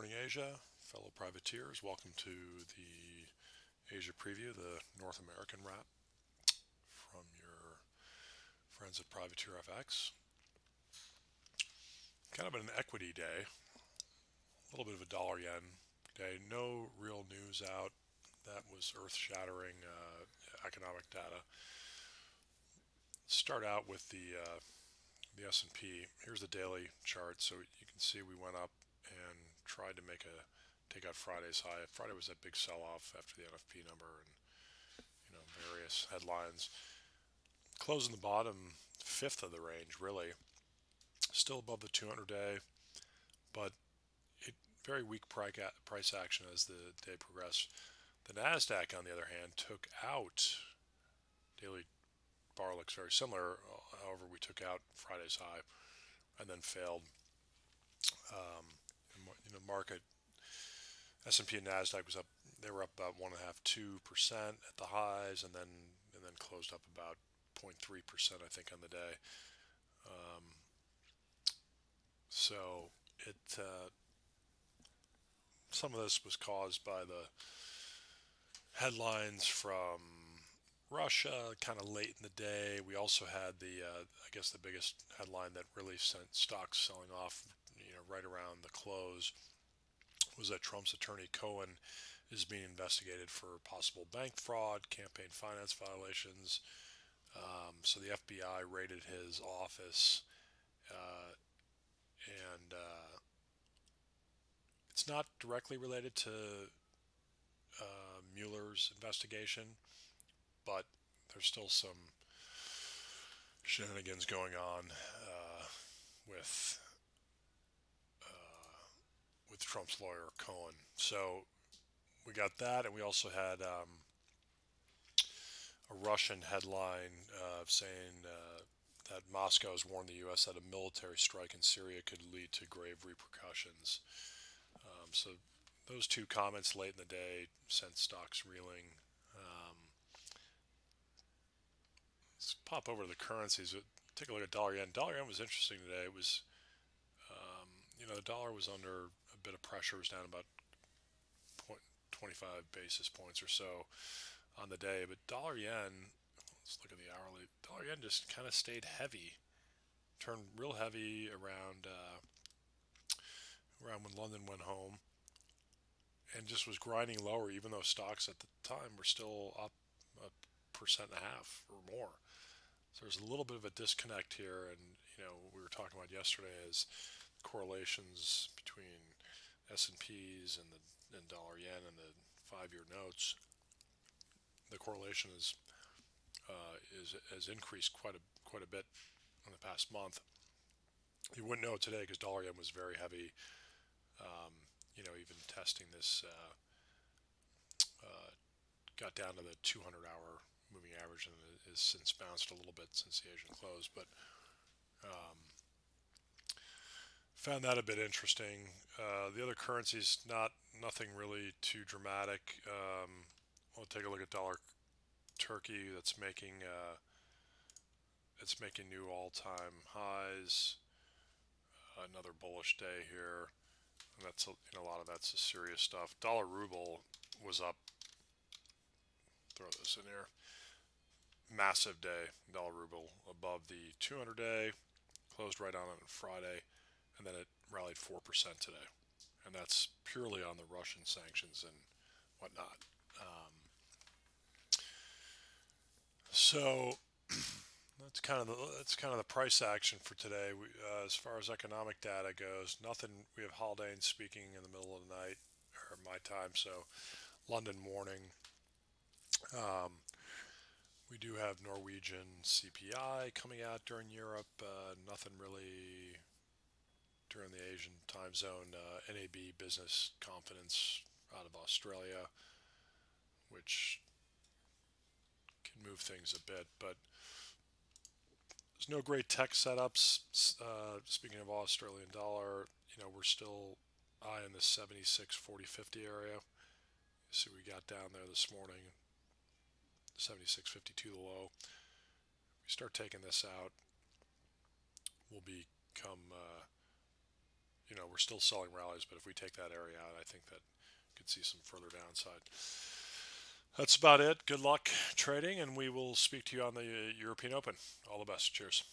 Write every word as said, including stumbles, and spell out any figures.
morning, Asia, fellow privateers. Welcome to the Asia preview, the North American wrap from your friends at Privateer F X. Kind of an equity day, a little bit of a dollar yen day. No real news out that was earth-shattering uh, economic data. Start out with the uh, the S and P. Here's the daily chart, so you can see we went up and tried to make a take out Friday's high. Friday was that big sell-off after the N F P number and you know various headlines. Closing the bottom fifth of the range, really. Still above the two hundred day, but it very weak price action as the day progressed. The NASDAQ, on the other hand, took out daily bar, looks very similar. However, we took out Friday's high and then failed. Um, you know, market S and P and NASDAQ was up. They were up about one and a half, two percent at the highs, and then and then closed up about zero point three percent, I think, on the day. Um, So it uh, some of this was caused by the headlines from Russia, kind of late in the day. We also had the uh, I guess the biggest headline that really sent stocks selling off, you know, right around the close, was that Trump's attorney Cohen is being investigated for possible bank fraud, campaign finance violations. Um, so the F B I raided his office. Uh, And uh, it's not directly related to uh, Mueller's investigation, but there's still some shenanigans going on uh, with uh, with Trump's lawyer Cohen. So we got that, and we also had um, a Russian headline uh, saying. Uh, that Moscow has warned the U S that a military strike in Syria could lead to grave repercussions. Um, so those two comments late in the day sent stocks reeling. Um, let's pop over to the currencies. Take a look at dollar yen. Dollar yen was interesting today. It was, um, you know, the dollar was under a bit of pressure. It was down about twenty-five basis points or so on the day. But dollar yen... Let's look at the hourly. Dollar yen just kind of stayed heavy, turned real heavy around uh, around when London went home, and just was grinding lower, even though stocks at the time were still up a percent and a half or more. So there's a little bit of a disconnect here, and you know what we were talking about yesterday is correlations between S and Ps and the and dollar yen and the five-year notes. The correlation is. Uh, is has increased quite a quite a bit in the past month. You wouldn't know today because dollar yen was very heavy. Um, you know, even testing this uh, uh, got down to the two hundred hour moving average and has since bounced a little bit since the Asian close. But um, found that a bit interesting. Uh, the other currencies, not nothing really too dramatic. Um, we'll take a look at dollar. Turkey, that's making uh, it's making new all-time highs. Another bullish day here, and that's a, and a lot of that's the serious stuff. Dollar ruble was up. Throw this in here. Massive day. Dollar ruble above the two hundred day, closed right on it on Friday, and then it rallied four percent today, and that's purely on the Russian sanctions and whatnot. Um, So that's kind of the, that's kind of the price action for today. We, uh, as far as economic data goes, nothing. We have Haldane speaking in the middle of the night, or my time, so London morning. Um, we do have Norwegian C P I coming out during Europe. Uh, nothing really during the Asian time zone. Uh, N A B business confidence out of Australia, which. Can move things a bit, but there's no great tech setups. Uh, speaking of Australian dollar, you know, we're still high in the seventy-six forty fifty area. You see, we got down there this morning, seventy-six fifty-two the low. If we start taking this out, we'll become, uh, you know, we're still selling rallies, but if we take that area out, I think that could see some further downside. That's about it. Good luck trading, and we will speak to you on the European Open. All the best. Cheers.